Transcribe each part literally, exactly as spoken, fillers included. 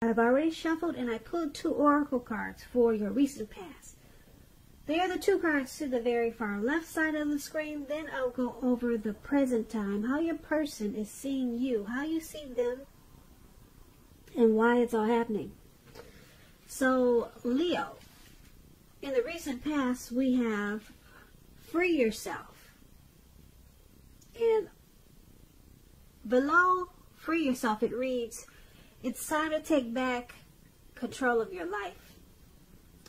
I've already shuffled and I pulled two oracle cards for your recent past. They are the two cards to the very far left side of the screen. Then I'll go over the present time, how your person is seeing you, how you see them, and why it's all happening. So, Leo, in the recent past, we have free yourself. And below free yourself, it reads, it's time to take back control of your life.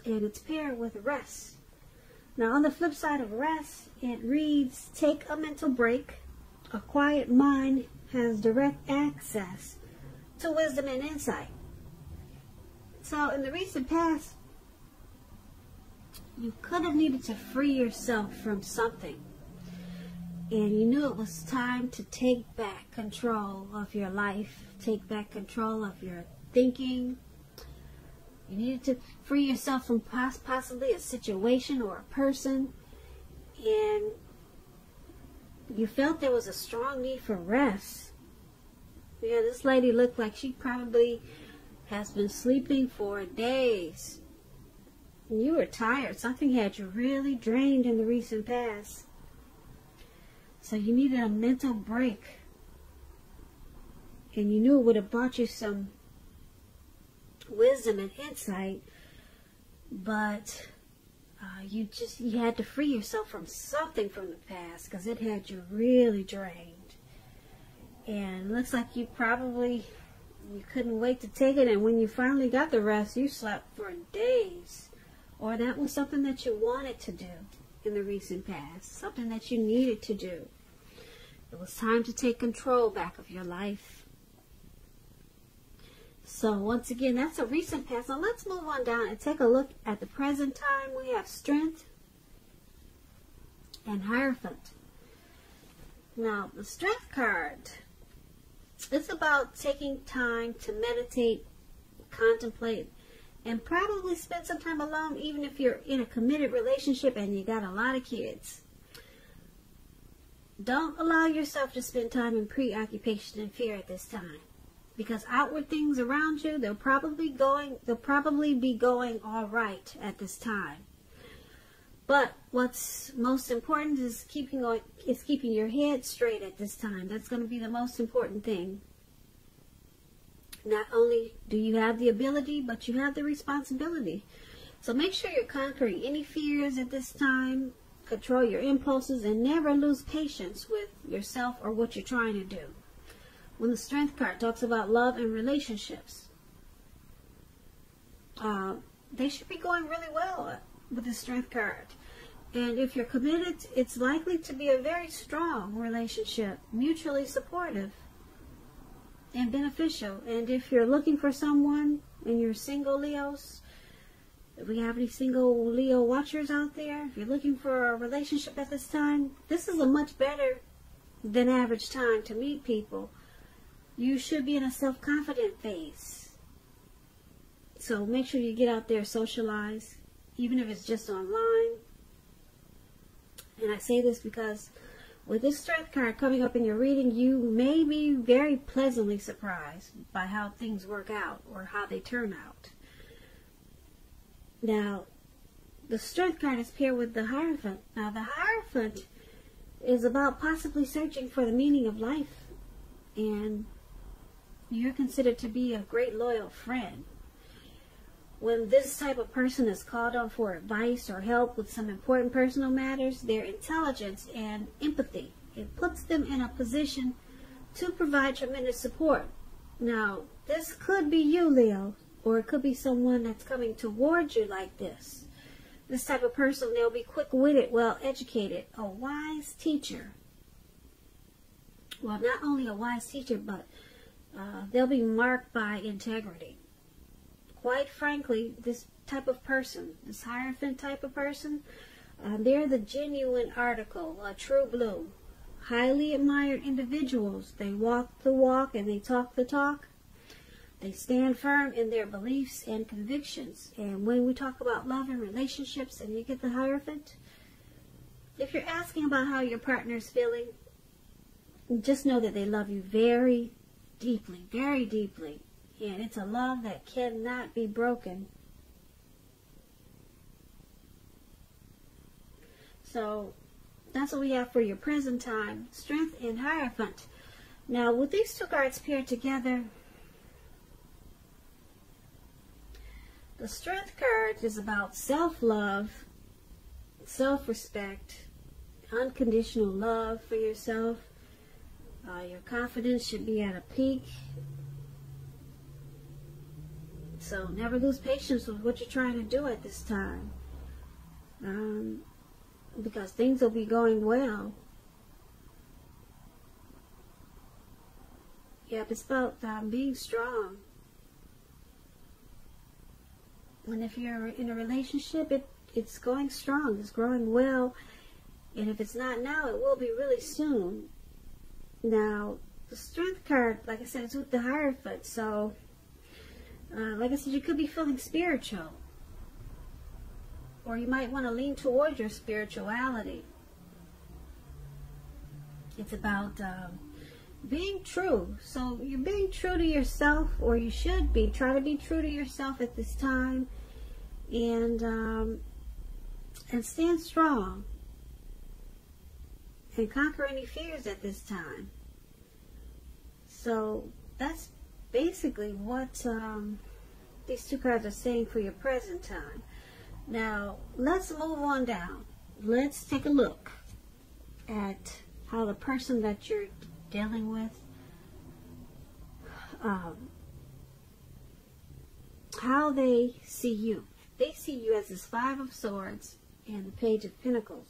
And it's paired with rest. Now, on the flip side of rest, it reads, take a mental break. A quiet mind has direct access to wisdom and insight. So, in the recent past, you could have needed to free yourself from something. And you knew it was time to take back control of your life, take back control of your thinking. You needed to free yourself from poss possibly a situation or a person. And you felt there was a strong need for rest. Yeah, this lady looked like she probably has been sleeping for days. And you were tired. Something had you really drained in the recent past. So you needed a mental break. And you knew it would have brought you some wisdom and insight, but uh, you just you had to free yourself from something from the past because it had you really drained. And it looks like you probably you couldn't wait to take it, and when you finally got the rest, you slept for days, or that was something that you wanted to do in the recent past, something that you needed to do. It was time to take control back of your life. So once again, that's a recent past. Now let's move on down and take a look at the present time. We have Strength and Hierophant. Now the Strength card, it's about taking time to meditate, contemplate, and probably spend some time alone, even if you're in a committed relationship and you got a lot of kids. Don't allow yourself to spend time in preoccupation and fear at this time. Because outward things around you, they'll probably going, they'll probably be going all right at this time. But what's most important is keeping going, is keeping your head straight at this time. That's going to be the most important thing. Not only do you have the ability, but you have the responsibility. So make sure you're conquering any fears at this time. Control your impulses and never lose patience with yourself or what you're trying to do. When the Strength card talks about love and relationships, uh, they should be going really well with the Strength card. And if you're committed, it's likely to be a very strong relationship, mutually supportive and beneficial. And if you're looking for someone and you're single, Leos, if we have any single Leo watchers out there, if you're looking for a relationship at this time, this is a much better than average time to meet people. You should be in a self-confident phase. So make sure you get out there, socialize, even if it's just online. And I say this because with this Strength card coming up in your reading, you may be very pleasantly surprised by how things work out or how they turn out. Now, the Strength card is paired with the Hierophant. Now, the Hierophant is about possibly searching for the meaning of life, and you're considered to be a great loyal friend. When this type of person is called on for advice or help with some important personal matters, their intelligence and empathy, it puts them in a position to provide tremendous support. Now, this could be you, Leo, or it could be someone that's coming towards you like this. This type of person, they'll be quick-witted, well-educated, a wise teacher. Well, not only a wise teacher, but uh, they'll be marked by integrity. Quite frankly, this type of person, this Hierophant type of person, uh, they're the genuine article, a true blue. Highly admired individuals. They walk the walk and they talk the talk. They stand firm in their beliefs and convictions. And when we talk about love and relationships and you get the Hierophant, if you're asking about how your partner's feeling, just know that they love you very deeply, very deeply, And it's a love that cannot be broken. So that's what we have for your present time. Strength in Hierophant. Now, with these two cards paired together, the Strength card is about self-love, self-respect, unconditional love for yourself. Uh, your confidence should be at a peak. So never lose patience with what you're trying to do at this time. Um, because things will be going well. Yep, it's about um, being strong. And if you're in a relationship, it, it's going strong, it's growing well. And if it's not now, it will be really soon. Now, the Strength card, like I said, is with the Hierophant. So, uh, like I said, you could be feeling spiritual. Or you might want to lean toward your spirituality. It's about... Um, being true. So you're being true to yourself, or you should be. Try to be true to yourself at this time, and um, and stand strong and conquer any fears at this time. So that's basically what um, these two cards are saying for your present time. Now let's move on down. Let's take a look at how the person that you're dealing with, um, how they see you. They see you as this Five of Swords and the Page of Pentacles.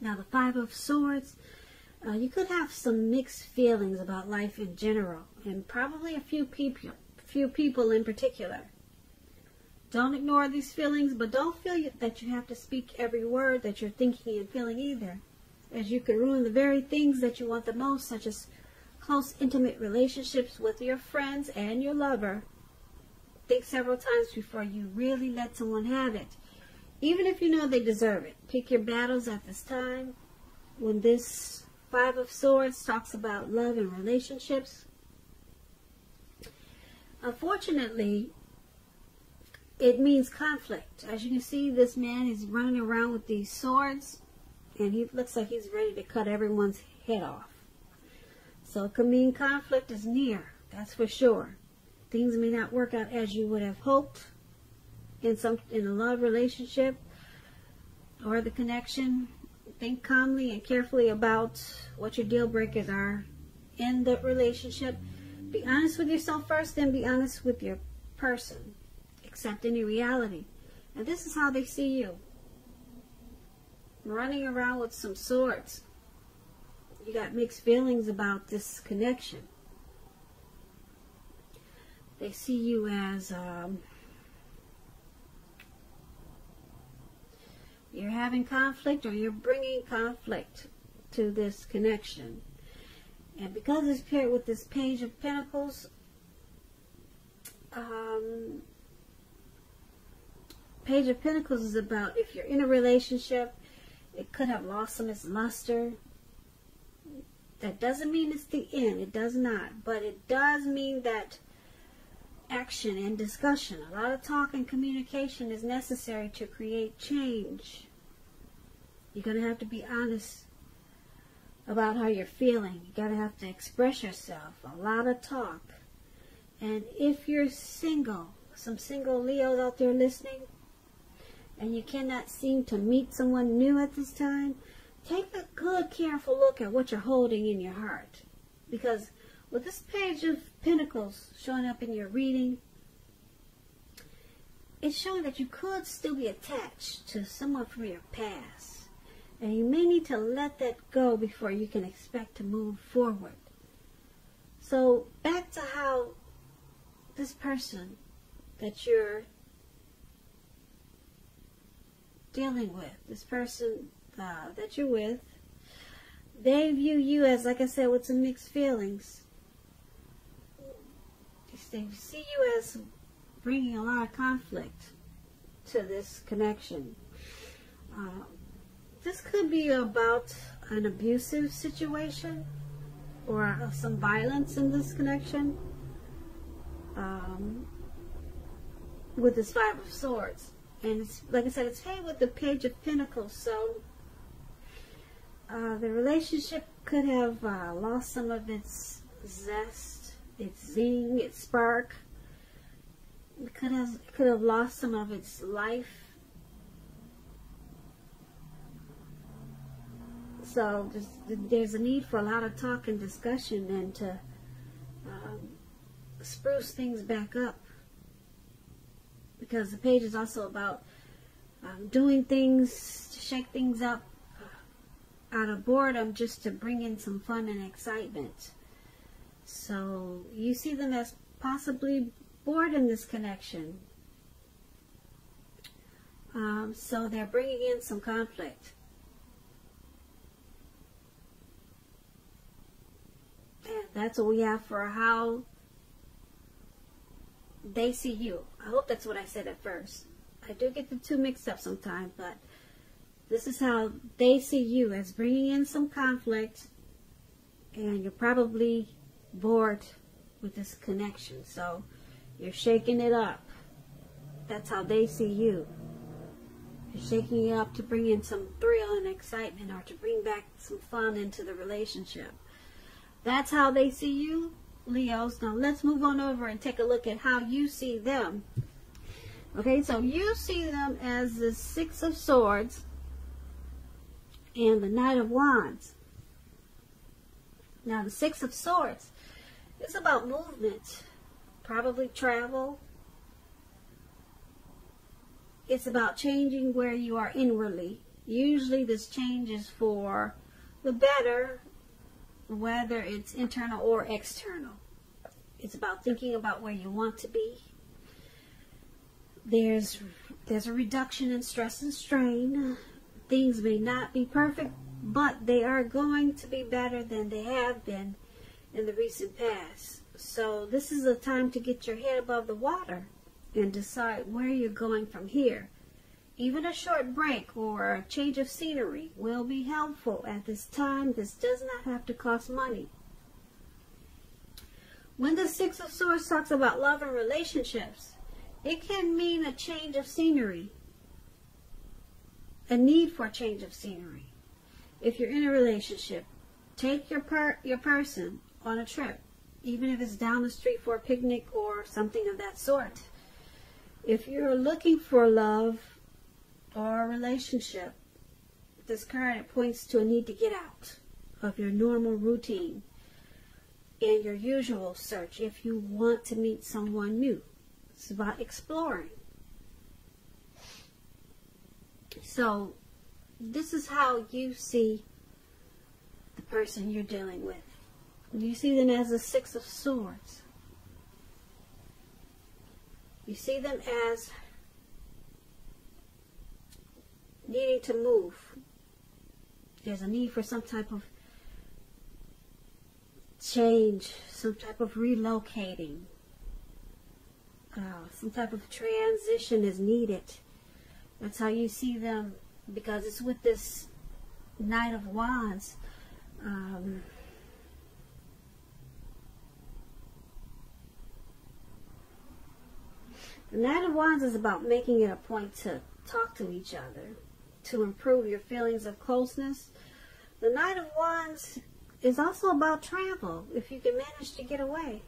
Now the Five of Swords, uh, you could have some mixed feelings about life in general, and probably a few people, few people in particular. Don't ignore these feelings, but don't feel that you have to speak every word that you're thinking and feeling either, as you could ruin the very things that you want the most, such as close, intimate relationships with your friends and your lover. Think several times before you really let someone have it, even if you know they deserve it. Pick your battles at this time. When this Five of Swords talks about love and relationships, unfortunately, it means conflict. As you can see, this man is running around with these swords, and he looks like he's ready to cut everyone's head off. So it could mean conflict is near, that's for sure. Things may not work out as you would have hoped in some in a love relationship or the connection. Think calmly and carefully about what your deal breakers are in the relationship. Be honest with yourself first, then be honest with your person. Accept any reality. And this is how they see you. Running around with some swords. You got mixed feelings about this connection. They see you as um, you're having conflict, or you're bringing conflict to this connection. And because it's paired with this Page of Pentacles, um, Page of Pentacles is about if you're in a relationship, it could have lost some of its luster. That doesn't mean it's the end. It does not. But it does mean that action and discussion, a lot of talk and communication is necessary to create change. You're going to have to be honest about how you're feeling. You're going to have to express yourself. A lot of talk. And if you're single, some single Leos out there listening, and you cannot seem to meet someone new at this time, take a good, careful look at what you're holding in your heart. Because with this Page of Pentacles showing up in your reading, it's showing that you could still be attached to someone from your past. And you may need to let that go before you can expect to move forward. So back to how this person that you're dealing with, this person uh, that you're with, they view you as, like I said, with some mixed feelings. They see you as bringing a lot of conflict to this connection. Uh, this could be about an abusive situation, or some violence in this connection. Um, with this Five of Swords. And it's, like I said, it's paired with the Page of Pentacles. So uh, the relationship could have uh, lost some of its zest, its zing, its spark. It could have, could have lost some of its life. So there's, there's a need for a lot of talk and discussion and to um, spruce things back up. Because the page is also about um, doing things to shake things up out of boredom, just to bring in some fun and excitement. So you see them as possibly bored in this connection. Um, so they're bringing in some conflict. And that's what we have for how they see you. I hope that's what I said at first. I do get the two mixed up sometimes, but this is how they see you, as bringing in some conflict, and you're probably bored with this connection, so you're shaking it up. That's how they see you. You're shaking it up to bring in some thrill and excitement, or to bring back some fun into the relationship. That's how they see you, Leos. Now let's move on over and take a look at how you see them. Okay, so you see them as the Six of Swords and the Knight of Wands. Now the Six of Swords is about movement, probably travel. It's about changing where you are inwardly. Usually this change is for the better, whether it's internal or external. It's about thinking about where you want to be. There's, there's a reduction in stress and strain. Things may not be perfect, but they are going to be better than they have been in the recent past. So this is a time to get your head above the water and decide where you're going from here. Even a short break or a change of scenery will be helpful at this time. This does not have to cost money. When the Six of Swords talks about love and relationships, it can mean a change of scenery, a need for a change of scenery. If you're in a relationship, take your, per your person on a trip, even if it's down the street for a picnic or something of that sort. If you're looking for love or a relationship, this card points to a need to get out of your normal routine and your usual search if you want to meet someone new. It's about exploring. So this is how you see the person you're dealing with. You see them as the Six of Swords. You see them as needing to move. There's a need for some type of change, some type of relocating. Uh, some type of transition is needed. That's how you see them, because it's with this Knight of Wands. Um, the Knight of Wands is about making it a point to talk to each other, to improve your feelings of closeness. The Knight of Wands is also about travel, if you can manage to get away.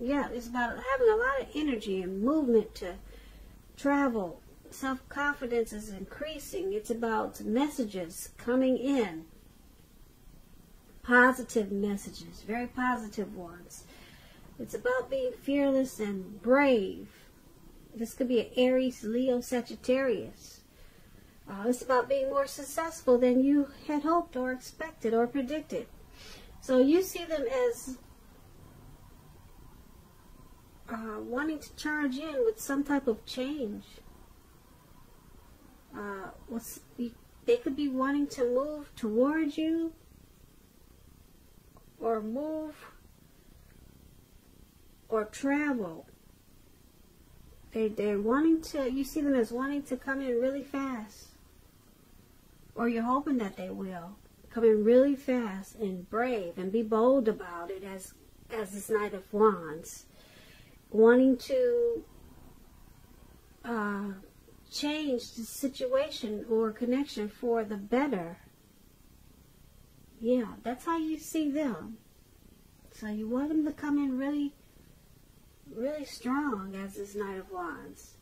Yeah, it's about having a lot of energy and movement to travel. Self-confidence is increasing. It's about messages coming in, positive messages, very positive ones. It's about being fearless and brave. This could be an Aries, Leo, Sagittarius. Uh, it's about being more successful than you had hoped or expected or predicted. So you see them as uh, wanting to charge in with some type of change. Uh, what's, they could be wanting to move toward you or move or travel. They, they're wanting to, you see them as wanting to come in really fast. Or you're hoping that they will. Come in really fast and brave and be bold about it, as as this Knight of Wands. Wanting to uh, change the situation or connection for the better. Yeah, that's how you see them. So you want them to come in really, really strong as this Knight of Wands.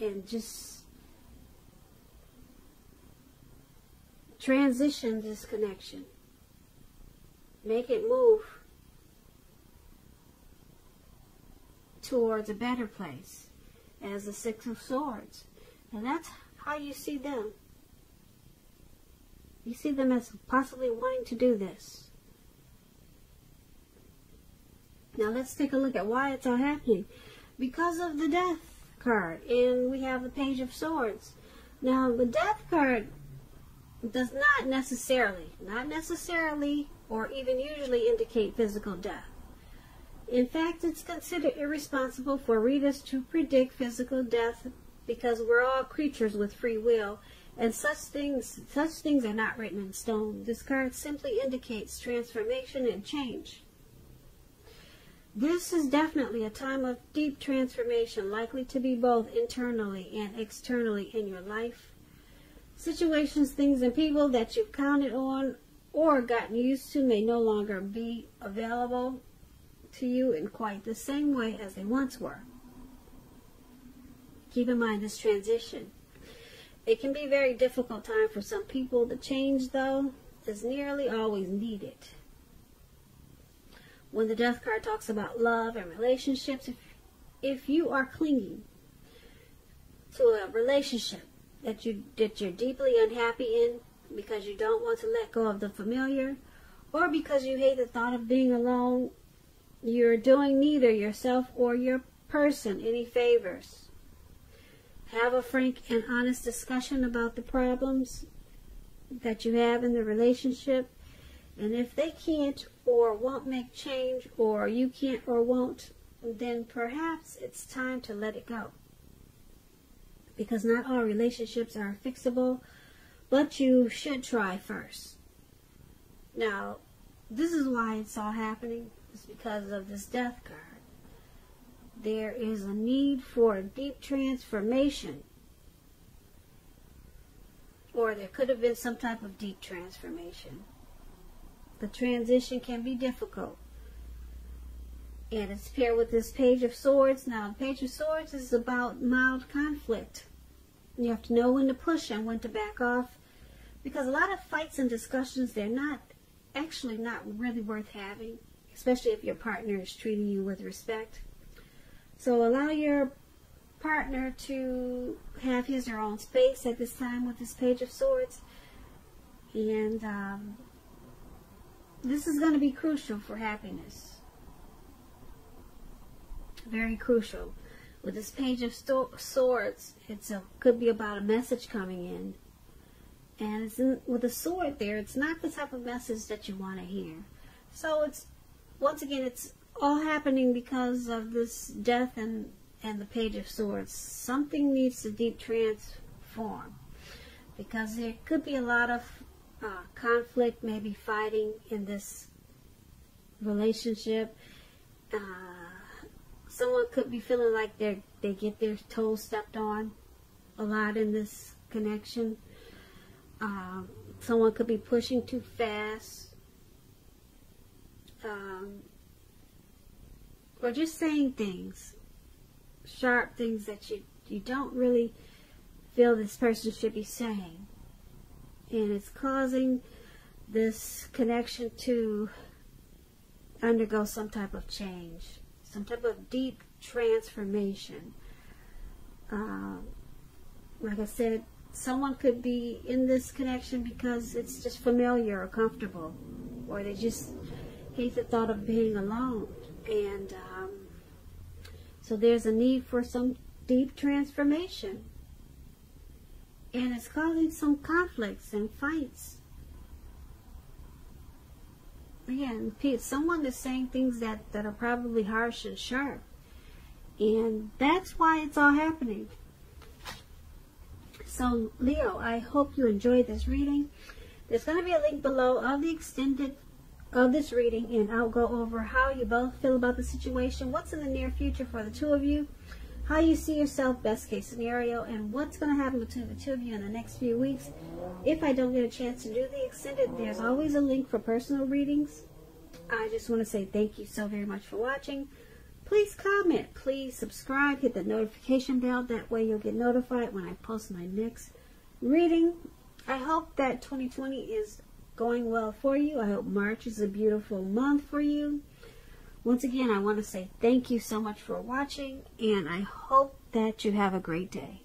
And just transition this connection. Make it move towards a better place as the Six of Swords. And that's how you see them. You see them as possibly wanting to do this. Now let's take a look at why it's all happening. Because of the Death card, and we have the Page of Swords. Now the Death card does not necessarily, not necessarily or even usually indicate physical death. In fact, it's considered irresponsible for readers to predict physical death because we're all creatures with free will, and such things such things are not written in stone. This card simply indicates transformation and change. This is definitely a time of deep transformation, likely to be both internally and externally in your life. Situations, things, and people that you've counted on or gotten used to may no longer be available to you in quite the same way as they once were. Keep in mind this transition. It can be a very difficult time for some people. The change, though, is nearly always needed. When the Death card talks about love and relationships, if, if you are clinging to a relationship that you that you're deeply unhappy in because you don't want to let go of the familiar, or because you hate the thought of being alone, you're doing neither yourself or your person any favors. Have a frank and honest discussion about the problems that you have in the relationship, and if they can't or won't make change, or you can't or won't, then perhaps it's time to let it go. Because not all relationships are fixable, but you should try first. Now, this is why it's all happening. It's because of this Death card. There is a need for a deep transformation. Or there could have been some type of deep transformation. The transition can be difficult. And it's paired with this Page of Swords. Now, the Page of Swords is about mild conflict. You have to know when to push and when to back off, because a lot of fights and discussions, they're not actually not really worth having, especially if your partner is treating you with respect. So allow your partner to have his or her own space at this time with this Page of Swords. And um, this is going to be crucial for happiness. Very crucial. With this Page of Swords, it's a, could be about a message coming in, and it's in, with a sword there, it's not the type of message that you want to hear. So it's once again, it's all happening because of this Death and and the Page of Swords. Something needs to deep transform, because there could be a lot of uh, conflict, maybe fighting in this relationship. Uh, Someone could be feeling like they they get their toes stepped on a lot in this connection. Um, someone could be pushing too fast. Um, or just saying things, sharp things that you, you don't really feel this person should be saying. And it's causing this connection to undergo some type of change. Some type of deep transformation. Um, like I said, someone could be in this connection because it's just familiar or comfortable, or they just hate the thought of being alone. And um, so there's a need for some deep transformation. And it's causing some conflicts and fights. Again, someone is saying things that, that are probably harsh and sharp. And that's why it's all happening. So, Leo, I hope you enjoyed this reading. There's going to be a link below of the extended of this reading, and I'll go over how you both feel about the situation, what's in the near future for the two of you, how you see yourself, best case scenario, and what's going to happen between the two of you in the next few weeks. If I don't get a chance to do the extended, there's always a link for personal readings. I just want to say thank you so very much for watching. Please comment, please subscribe, hit the notification bell. That way you'll get notified when I post my next reading. I hope that twenty twenty is going well for you. I hope March is a beautiful month for you. Once again, I want to say thank you so much for watching, and I hope that you have a great day.